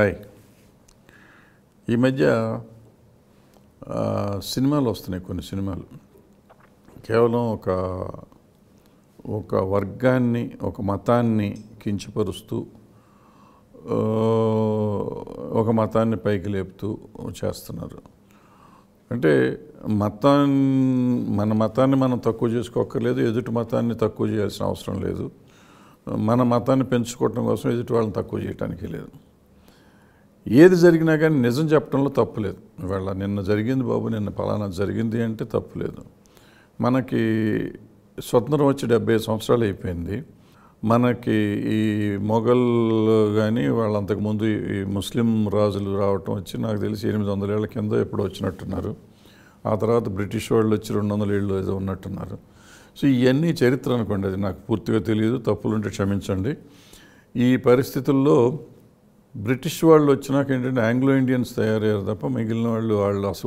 Hi ఈ మధ్య సినిమాలు వస్తున్నాయి. కొన్ని సినిమాలు కేవలం ఒక వర్గాన్ని, ఒక మతాన్ని కించపరుస్తూ, ఒక మతాన్ని పైకి లేపుతూ చేస్తున్నారు. అంటే మన మతాన్ని మనం తక్కువ చేసుకోక్కర్లేదు, ఎదుటి మతాన్ని తక్కువ చేయాల్సిన అవసరం లేదు, మన మతాన్ని పెంచుకోవటం కోసం ఎదుటి వాళ్ళని తక్కువ చేయడానికి లేదు. ఏది జరిగినా కానీ నిజం చెప్పడంలో తప్పులేదు. ఇవాళ నిన్న జరిగింది బాబు, నిన్న ఫలానా జరిగింది అంటే తప్పులేదు. మనకి స్వతంత్రం వచ్చి 75 సంవత్సరాలు అయిపోయింది. మనకి ఈ మొఘల్ కానీ, వాళ్ళు అంతకుముందు ఈ ముస్లిం రాజులు రావటం వచ్చి నాకు తెలిసి 800 ఏళ్ళ కింద ఎప్పుడో వచ్చినట్టున్నారు. ఆ తర్వాత బ్రిటిష్ వాళ్ళు వచ్చి 200 ఏళ్ళు ఏదో ఉన్నట్టున్నారు. సో ఇవన్నీ చరిత్ర అనుకోండి. అది నాకు పూర్తిగా తెలియదు, తప్పులుంటే క్షమించండి. ఈ పరిస్థితుల్లో బ్రిటిష్ వాళ్ళు వచ్చినాక ఏంటంటే ఆంగ్లో ఇండియన్స్ తయారయ్యారు తప్ప మిగిలిన వాళ్ళు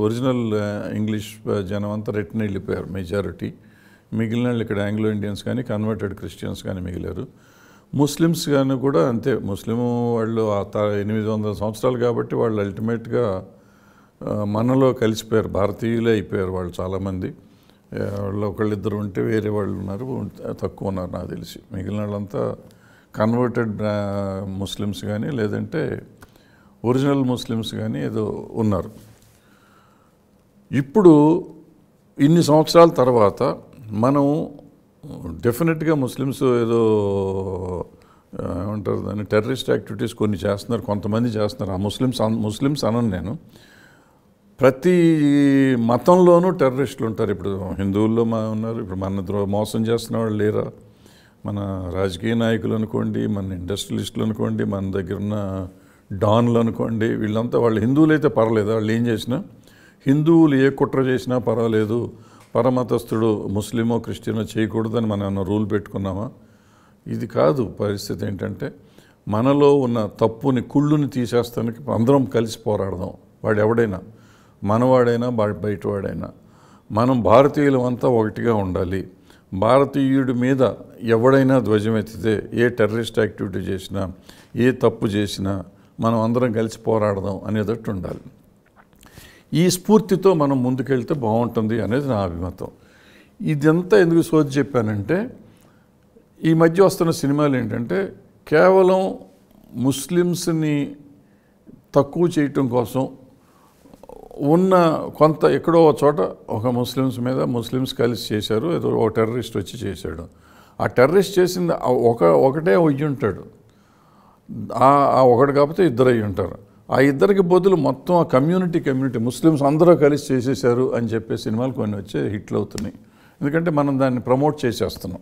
ఒరిజినల్ ఇంగ్లీష్ జనం అంతా రిటర్న్ వెళ్ళిపోయారు. మెజారిటీ మిగిలిన వాళ్ళు ఇక్కడ ఆంగ్లో ఇండియన్స్ కానీ, కన్వర్టెడ్ క్రిస్టియన్స్ కానీ మిగిలారు. ముస్లిమ్స్ కానీ కూడా అంతే. ముస్లిము వాళ్ళు 800 సంవత్సరాలు కాబట్టి వాళ్ళు అల్టిమేట్గా మనలో కలిసిపోయారు, భారతీయులే అయిపోయారు వాళ్ళు. చాలామంది వాళ్ళు ఒకళ్ళిద్దరు ఉంటే వేరే వాళ్ళు ఉన్నారు, తక్కువ ఉన్నారు నాకు తెలిసి. మిగిలిన వాళ్ళంతా కన్వర్టెడ్ ముస్లిమ్స్ కానీ, లేదంటే ఒరిజినల్ ముస్లిమ్స్ కానీ ఏదో ఉన్నారు. ఇప్పుడు ఇన్ని సంవత్సరాల తర్వాత మనం డెఫినెట్గా ముస్లిమ్స్ ఏదో ఏమంటారు దాన్ని, టెర్రరిస్ట్ యాక్టివిటీస్ కొన్ని చేస్తున్నారు, కొంతమంది చేస్తున్నారు. ఆ ముస్లిమ్స్ అనను నేను. ప్రతి మతంలోనూ టెర్రరిస్టులు ఉంటారు. ఇప్పుడు హిందువుల్లో ఉన్నారు. ఇప్పుడు మన మోసం చేస్తున్న వాళ్ళు లేరా? మన రాజకీయ నాయకులు అనుకోండి, మన ఇండస్ట్రియలిస్టులు అనుకోండి, మన దగ్గర ఉన్న డాన్లు అనుకోండి, వీళ్ళంతా వాళ్ళు హిందువులు అయితే పర్లేదు. వాళ్ళు ఏం చేసినా, హిందువులు ఏ కుట్ర చేసినా పర్వాలేదు, పరమతస్థుడు ముస్లిమో క్రిస్టియనో చేయకూడదని మనం ఏమైనా రూల్ పెట్టుకున్నామా? ఇది కాదు. పరిస్థితి ఏంటంటే మనలో ఉన్న తప్పుని, కుళ్ళుని తీసేస్తానికి అందరం కలిసి పోరాడదాం. వాడు ఎవడైనా, మనవాడైనా బయటవాడైనా, మనం భారతీయులం అంతా ఒకటిగా ఉండాలి. భారతీయుడి మీద ఎవడైనా ధ్వజమెత్తితే, ఏ టెర్రరిస్ట్ యాక్టివిటీ చేసినా, ఏ తప్పు చేసినా మనం అందరం కలిసి పోరాడదాం అనేటట్టు ఉండాలి. ఈ స్ఫూర్తితో మనం ముందుకెళ్తే బాగుంటుంది అనేది నా అభిమతం. ఇదంతా ఎందుకు సోది చెప్పానంటే, ఈ మధ్య వస్తున్న సినిమాలు ఏంటంటే కేవలం ముస్లిమ్స్ని తక్కువ చేయటం కోసం ఉన్న కొంత, ఎక్కడో చోట ఒక ముస్లిమ్స్ మీద ముస్లిమ్స్ కలిసి చేశారు, ఏదో ఒక టెర్రరిస్ట్ వచ్చి చేశాడు. ఆ టెర్రరిస్ట్ చేసింది ఒకటే అయ్యి ఉంటాడు, ఒకటి కాకపోతే ఇద్దరు అయ్యి ఉంటారు. ఆ ఇద్దరికి బదులు మొత్తం ఆ కమ్యూనిటీ ముస్లిమ్స్ అందరూ కలిసి చేసేసారు అని చెప్పే సినిమాలు కొన్ని వచ్చి హిట్లు అవుతున్నాయి. ఎందుకంటే మనం దాన్ని ప్రమోట్ చేసేస్తున్నాం.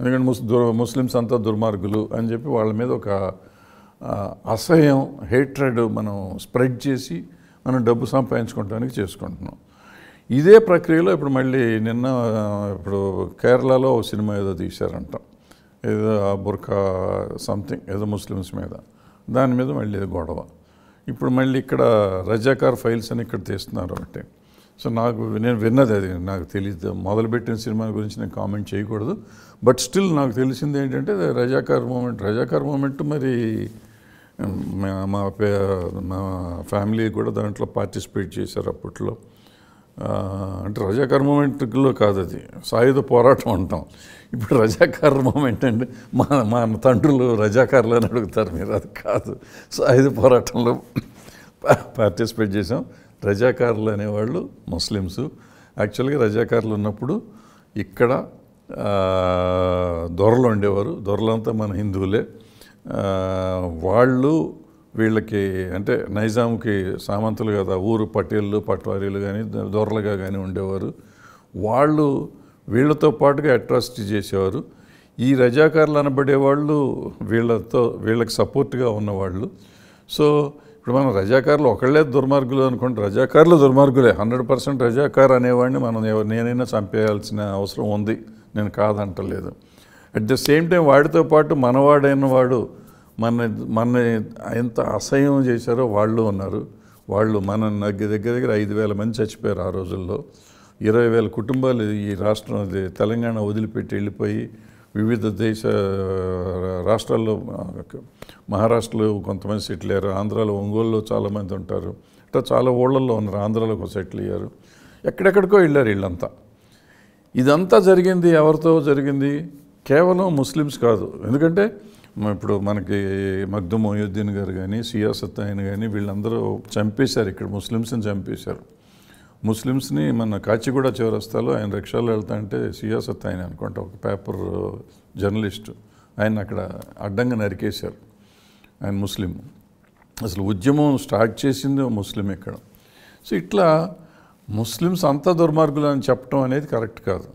ఎందుకంటే ముస్లిమ్స్ అంతా దుర్మార్గులు అని చెప్పి వాళ్ళ మీద ఒక అసహ్యం, హేట్రెడ్ మనం స్ప్రెడ్ చేసి మనం డబ్బు సంపాదించుకోవడానికి చేసుకుంటున్నాం. ఇదే ప్రక్రియలో ఇప్పుడు మళ్ళీ ఇప్పుడు కేరళలో ఒక సినిమా ఏదో తీశారంట, ఏదో బుర్కా సంథింగ్, ఏదో ముస్లిమ్స్ మీద, దాని మీద మళ్ళీ గొడవ. ఇప్పుడు మళ్ళీ ఇక్కడ రజాకార్ ఫైల్స్ అని ఇక్కడ తీస్తున్నారు. అంటే సో నేను విన్నది, అది నాకు తెలియదు. మొదలుపెట్టిన సినిమా గురించి నేను కామెంట్ చేయకూడదు. బట్ స్టిల్ నాకు తెలిసింది ఏంటంటే రజాకార్ మూమెంట్ మరి మా ఫ్యామిలీ కూడా దాంట్లో పార్టిసిపేట్ చేశారు అప్పట్లో. అంటే రజాకార్ మూమెంట్లో కాదు, అది సాయుధ పోరాటం అంటాం. ఇప్పుడు రజాకార్ మూమెంట్ అంటే మా తండ్రులు రజాకారులు అని అడుగుతారు మీరు. అది కాదు, సాయుధ పోరాటంలో పార్టిసిపేట్ చేసాం. రజాకారులు అనేవాళ్ళు ముస్లిమ్స్. యాక్చువల్గా రజాకారులు ఉన్నప్పుడు ఇక్కడ దొరలు ఉండేవారు. దొరలంతా మన హిందువులే. వాళ్ళు వీళ్ళకి అంటే నైజాంకి సామంతులు కదా, ఊరు పటేళ్ళు, పట్వారీలు కానీ, దొరలుగా కానీ ఉండేవారు. వాళ్ళు వీళ్ళతో పాటుగా అట్రాసిటీ చేసేవారు. ఈ రజాకారులు అనబడేవాళ్ళు వీళ్ళకి సపోర్ట్గా ఉన్నవాళ్ళు. సో ఇప్పుడు మనం రజాకారులు ఒకళ్ళే దుర్మార్గులు అనుకుంటే, రజాకారులు దుర్మార్గులే 100%. రజాకార్ అనేవాడిని మనం నేనైనా చంపేయాల్సిన అవసరం ఉంది, నేను కాదంటలేదు. అట్ ద సేమ్ టైం వాడితో పాటు మనవాడైన వాడు మన ఎంత అసహ్యం చేశారో వాళ్ళు ఉన్నారు. వాళ్ళు మన దగ్గర 5,000 మంది చచ్చిపోయారు ఆ రోజుల్లో. 20,000 కుటుంబాలు ఈ రాష్ట్రం, తెలంగాణ వదిలిపెట్టి వెళ్ళిపోయి వివిధ దేశ రాష్ట్రాల్లో మహారాష్ట్రలో కొంతమంది సెటిల్ అయ్యారు, ఆంధ్రాలో ఒంగోలులో చాలామంది ఉంటారు, ఇట్లా చాలా ఊళ్ళల్లో ఉన్నారు, ఆంధ్రాలో సెటిల్ అయ్యారు, ఎక్కడెక్కడికో వెళ్ళారు వీళ్ళంతా. ఇదంతా జరిగింది ఎవరితో జరిగింది? కేవలం ముస్లిమ్స్ కాదు. ఎందుకంటే ఇప్పుడు మనకి మగ్దుం మొయ్యుద్దీన్ గారు కానీ సియాసత్ ఆయన కానీ వీళ్ళందరూ చంపేశారు, ఇక్కడ ముస్లిమ్స్ని చంపేశారు. ముస్లిమ్స్ని మన కాచిగూడ చౌరస్తాలో ఆయన రిక్షాలో వెళ్తా అంటే సియాసత్ ఆయన అనుకుంటా ఒక పేపర్ జర్నలిస్టు, ఆయన అక్కడ అడ్డంగా నరికేశారు. ఆయన ముస్లిం, అసలు ఉద్యమం స్టార్ట్ చేసింది ముస్లిం ఇక్కడ. సో ఇట్లా ముస్లిమ్స్ అంతా దుర్మార్గులు అని చెప్పడం అనేది కరెక్ట్ కాదు.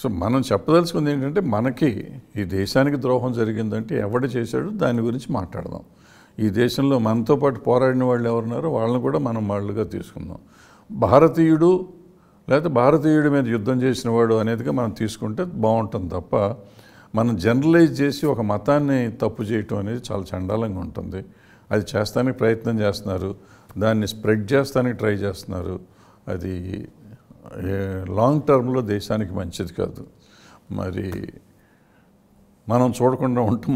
సో మనం చెప్పదలుచుకుంది ఏంటంటే, మనకి ఈ దేశానికి ద్రోహం జరిగిందంటే ఎవడు చేశాడు దాని గురించి మాట్లాడదాం. ఈ దేశంలో మనతో పాటు పోరాడిన వాళ్ళు ఎవరున్నారో వాళ్ళని కూడా మనం వాళ్ళుగా తీసుకుందాం. భారతీయుడు లేకపోతే భారతీయుడి మీద యుద్ధం చేసిన వాడు అనేదిగా మనం తీసుకుంటే బాగుంటుంది తప్ప, మనం జనరలైజ్ చేసి ఒక మతాన్ని తప్పు చేయటం అనేది చాలా చండాలంగా ఉంటుంది. అది చేస్తానికి ప్రయత్నం చేస్తున్నారు, దాన్ని స్ప్రెడ్ చేస్తానికి ట్రై చేస్తున్నారు. అది లాంగ్ టర్మ్లో దేశానికి మంచిది కాదు. మరి మనం చూడకుండా ఉంటాం,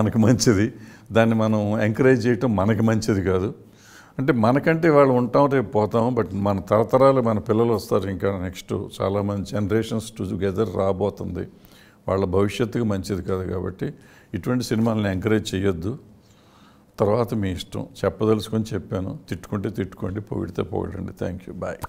మనకి మంచిది. దాన్ని మనం ఎంకరేజ్ చేయటం మనకి మంచిది కాదు. అంటే మనకంటే వాళ్ళు ఉంటాం, రేపు పోతాం, బట్ మన తరతరాలు మన పిల్లలు వస్తారు, ఇంకా నెక్స్ట్ చాలామంది జనరేషన్స్ టుగెదర్ రాబోతుంది, వాళ్ళ భవిష్యత్తుకి మంచిది కాదు. కాబట్టి ఇటువంటి సినిమాలను ఎంకరేజ్ చేయొద్దు. తర్వాత మీ ఇష్టం, చెప్పదలుచుకొని చెప్పాను, తిట్టుకుంటే తిట్టుకోండి, పొగిడితే పొగడండి. Thank you, bye.